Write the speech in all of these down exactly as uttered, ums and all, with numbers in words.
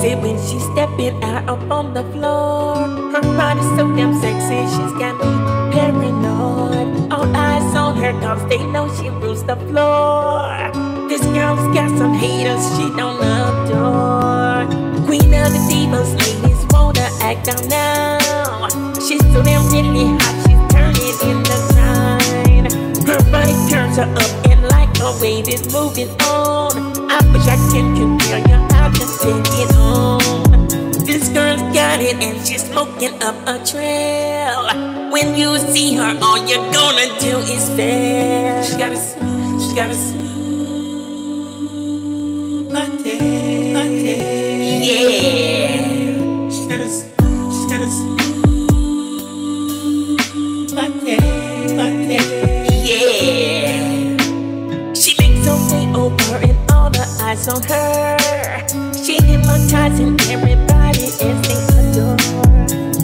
sexy when she's stepping out up on the floor. Her body's so damn sexy, she's got me paranoid. All eyes on her cause they know she rules the floor. This girl's got some haters she don't adore. Queen of the divas, ladies wanna act out now. She's so damn really hot, she's turning in the sign. Her body turns her up and like a wave is moving on. I wish I can compare you, I'll just take it on. This girl's got it and she's smoking up a trail. When you see her, all you're gonna do is fail. She got a smooth, she got a smooth Monday, Monday, yeah. On her, she hypnotizing everybody as they adore.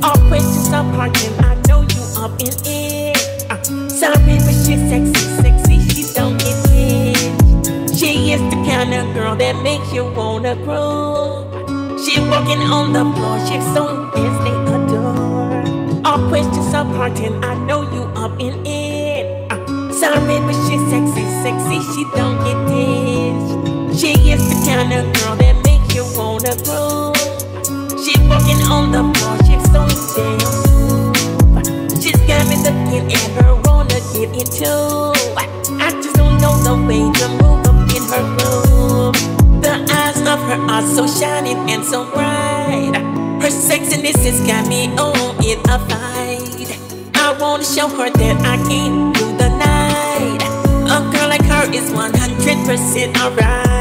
All questions are parking, I know you up in it. Uh, sorry, but she's sexy, sexy, she don't get it. She is the kind of girl that makes you wanna grow. She walking on the floor, she's so as they adore. All questions are parking, I know you up in it. Uh, sorry, but she's sexy, sexy, she don't get it. She is the kind of girl that makes you wanna grow. She's walking on the floor, she's so damn. She's got me looking at her, wanna get into. I just don't know the way to move up in her room. The eyes of her are so shining and so bright. Her sexiness has got me on in a fight. I wanna show her that I came through the night. A girl like her is one hundred percent alright.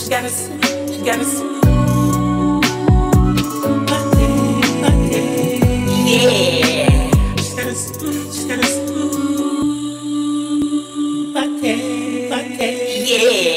She got a smooth, she got a smooth Monday, Monday, yeah. She got a smooth, she got a smooth Monday, Monday, yeah.